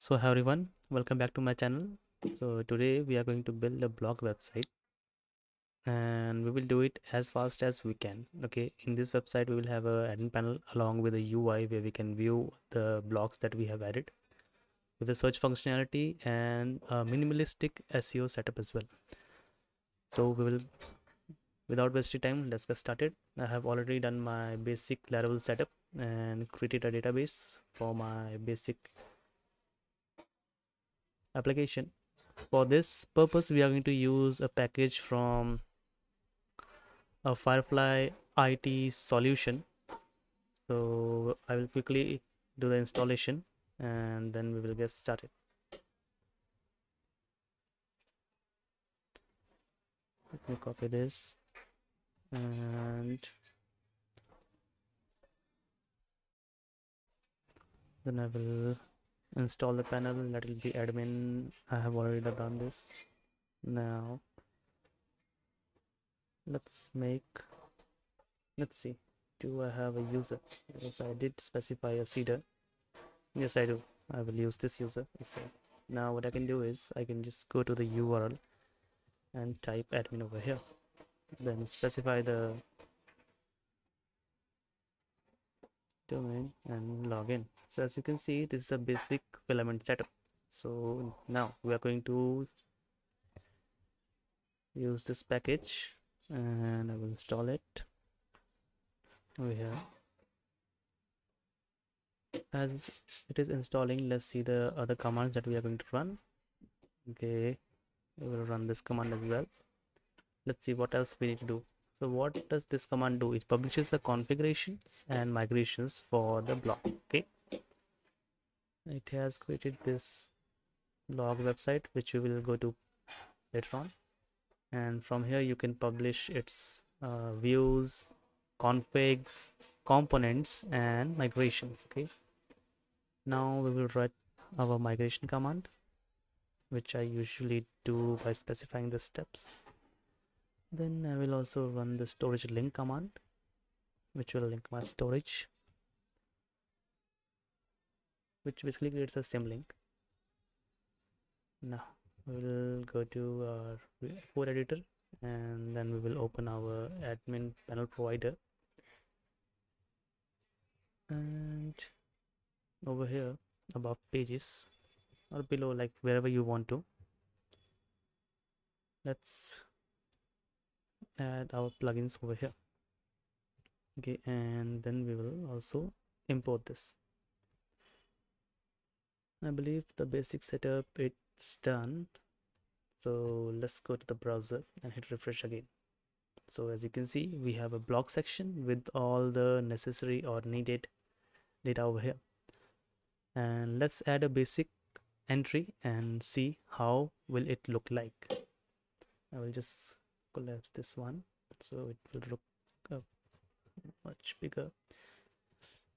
So hi everyone, welcome back to my channel. So today we are going to build a blog website and we will do it as fast as we can. Okay, in this website we will have a admin panel along with a UI where we can view the blogs that we have added with the search functionality and a minimalistic SEO setup as well. So we will, without wasting time, let's get started. I have already done my basic Laravel setup and created a database for my basic application. For this purpose, we are going to use a package from a Firefly IT solution. So I will quickly do the installation and then we will get started. Let me copy this. And then I will install the panel that will be admin. I have already done this. Now let's see, do I have a user? Yes, I did specify a seeder. Yes, I do. I will use this user. So now what I can do is I can just go to the URL and type admin over here, then specify the domain and login. So as you can see, this is a basic filament setup. So now we are going to use this package and I will install it over here. As it is installing, let's see the other commands that we are going to run. Okay, we will run this command as well. Let's see what else we need to do. So what does this command do? It publishes the configurations and migrations for the blog. Okay, it has created this blog website which we will go to later on, and from here you can publish its views, configs, components and migrations. Okay, now we will write our migration command, which I usually do by specifying the steps. Then I will also run the storage link command, which will link my storage, which basically creates a symlink. Now we will go to our code editor and then we will open our admin panel provider, and over here above pages or below, like wherever you want to, let's add our plugins over here. Okay, and then we will also import this. I believe the basic setup, it's done. So let's go to the browser and hit refresh again. So as you can see, we have a blog section with all the necessary or needed data over here. And let's add a basic entry and see how will it look like. I will just collapse this one so it will look much bigger.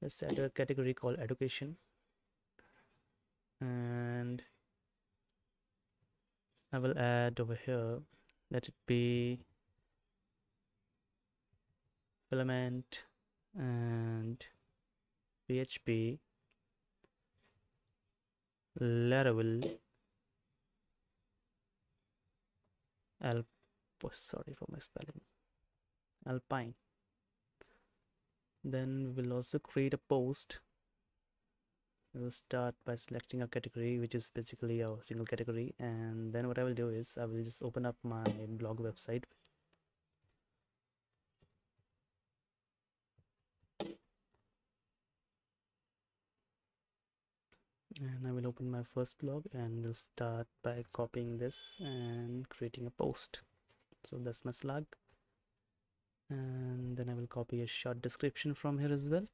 Let's add a category called education, and I will add over here, let it be filament and PHP, Laravel, Alpine. Then we'll also create a post. We'll start by selecting a category, which is basically a single category, and then what I will do is I will just open up my blog website. And I will open my first blog and we'll start by copying this and creating a post. So that's my slug, and then I will copy a short description from here as well.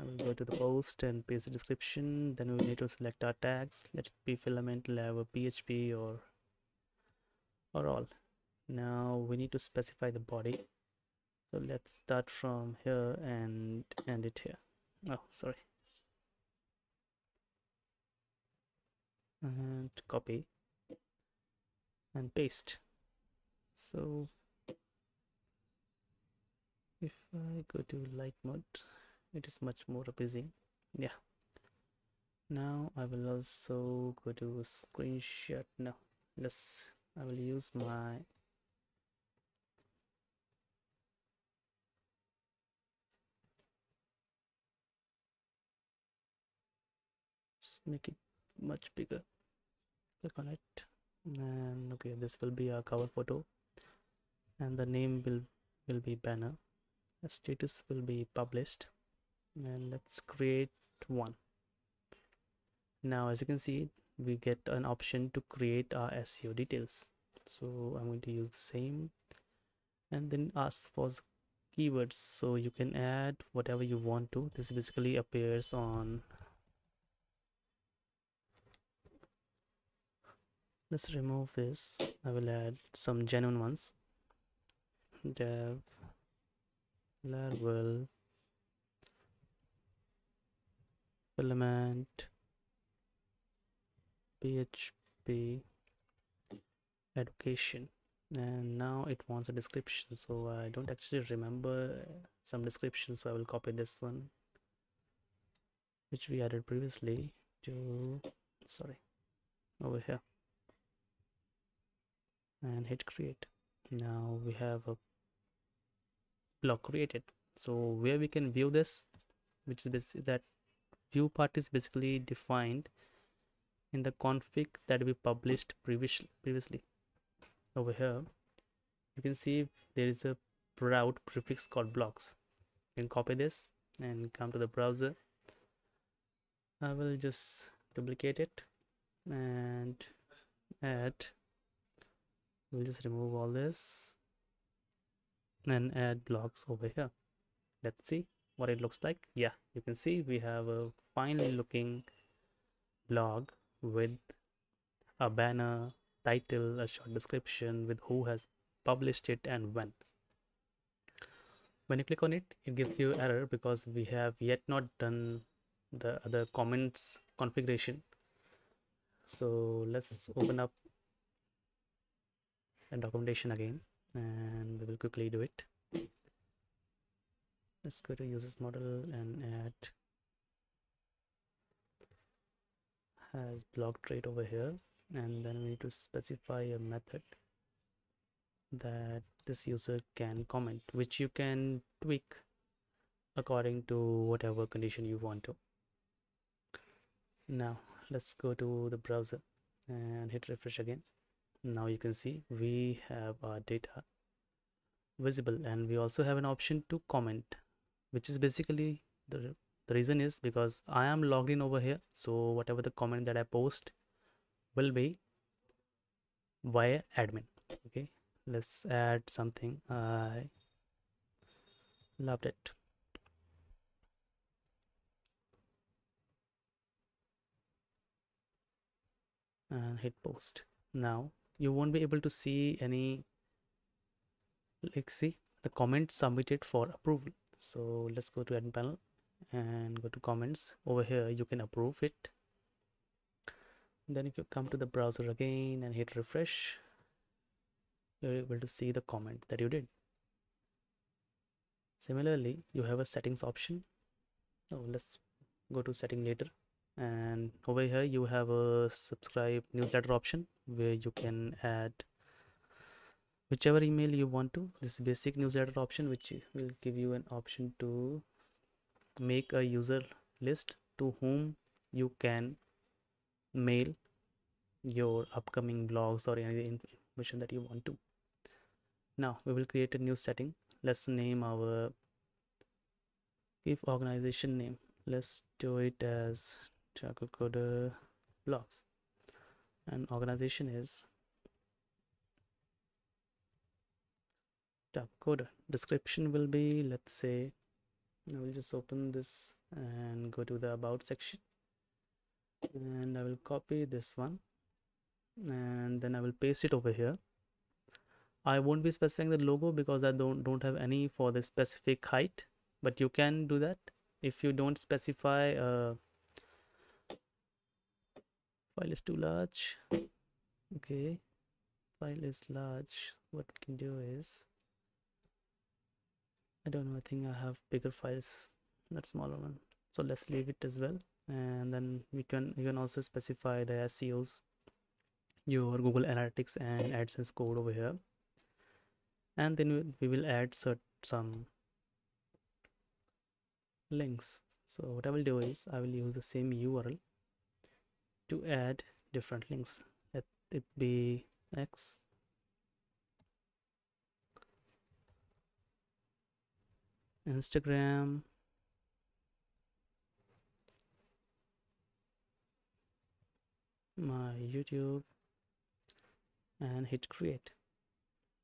I will go to the post and paste the description. Then we need to select our tags, let it be filament, Laravel, PHP or all. Now we need to specify the body. So let's start from here and end it here. Oh, sorry. And copy and paste. So if I go to light mode, it is much more appeasing. Yeah, Now I will also go to a screenshot. No, I will use my make it much bigger. Click on it, and okay, this will be our cover photo, and the name will be banner. The status will be published, and let's create one. Now, as you can see, we get an option to create our SEO details. So I'm going to use the same, and then ask for keywords. So you can add whatever you want to. This basically appears on. Let's remove this. I will add some genuine ones. Dev Laravel filament PHP education, and now it wants a description. So I don't actually remember some descriptions, so I will copy this one which we added previously to over here and hit create. Now we have a block created, so where we can view this, which is basically that view part is basically defined in the config that we published previously. Over here you can see there is a route prefix called blocks. You can copy this and come to the browser. I will just duplicate it and add. We'll just remove all this and add blocks over here. Let's see what it looks like. Yeah, you can see we have a fine looking blog with a banner, title, a short description with who has published it and when. When you click on it, it gives you error because we have yet not done the other comments configuration. So let's open up the documentation again, and we will quickly do it. Let's go to users model and add has block trait over here, and then we need to specify a method that this user can comment, which you can tweak according to whatever condition you want to. Now let's go to the browser and hit refresh again. Now you can see we have our data visible, and we also have an option to comment, which is basically the reason is because I am logged in over here, so whatever the comment that I post will be via admin. Okay, let's add something. I loved it. And hit post. Now you won't be able to see any, like, see the comment submitted for approval. So let's go to admin panel and go to comments. Over here you can approve it. Then if you come to the browser again and hit refresh, you're able to see the comment that you did. Similarly, you have a settings option. So let's go to setting later, and over here you have a subscribe newsletter option where you can add whichever email you want to. This basic newsletter option, which will give you an option to make a user list to whom you can mail your upcoming blogs or any information that you want to. Now we will create a new setting. Let's name our organization name. Let's do it as Thakur Coder blogs, and organization is Thakur Coder. Description will be, let's say, I will just open this and go to the about section, and I will copy this one and then I will paste it over here. I won't be specifying the logo because I don't have any for the specific height, but you can do that if you don't specify. File is too large. Okay, file is large. What we can do is, I don't know, I think I have bigger files, not smaller one, so let's leave it as well. and then you can also specify the SEOs, your Google Analytics and AdSense code over here, and then we will add some links. So what I will do is I will use the same URL to add different links. Let it be X. Instagram, my YouTube, and hit create.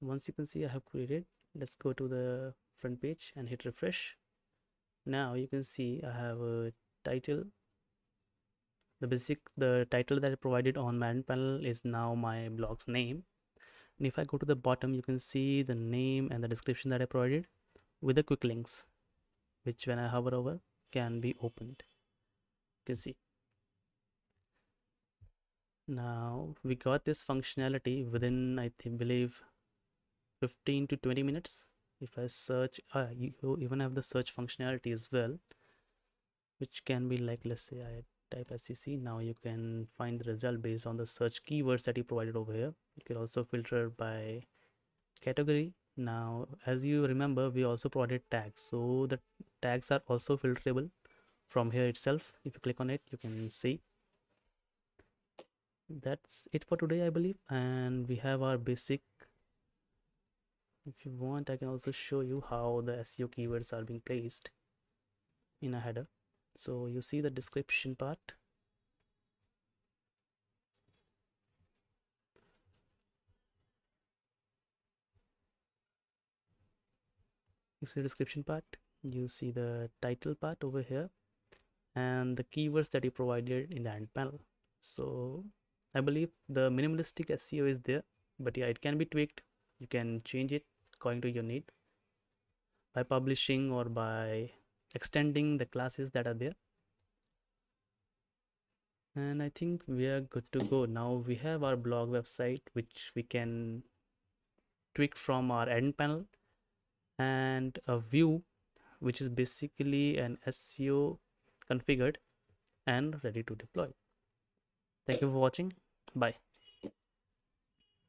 Once you can see I have created, let's go to the front page and hit refresh. Now you can see I have a title. The title that I provided on my end panel is now my blog's name, and if I go to the bottom you can see the name and the description that I provided with the quick links, which when I hover over can be opened. You can see now we got this functionality within I believe 15 to 20 minutes. If I search, you even have the search functionality as well, which can be like, let's say I type SEC, now you can find the result based on the search keywords that you provided over here. You can also filter by category. Now as you remember, we also provided tags, so the tags are also filterable from here itself. If you click on it, you can see. That's it for today, I believe, and we have our basic. If you want, I can also show you how the SEO keywords are being placed in a header. So you see the description part, you see the title part over here, and the keywords that you provided in the end panel. So I believe the minimalistic SEO is there, but yeah, it can be tweaked. You can change it according to your need by publishing or by extending the classes that are there. And I think we are good to go. Now we have our blog website, which we can tweak from our end panel, and a view which is basically an SEO configured and ready to deploy. Thank you for watching. Bye.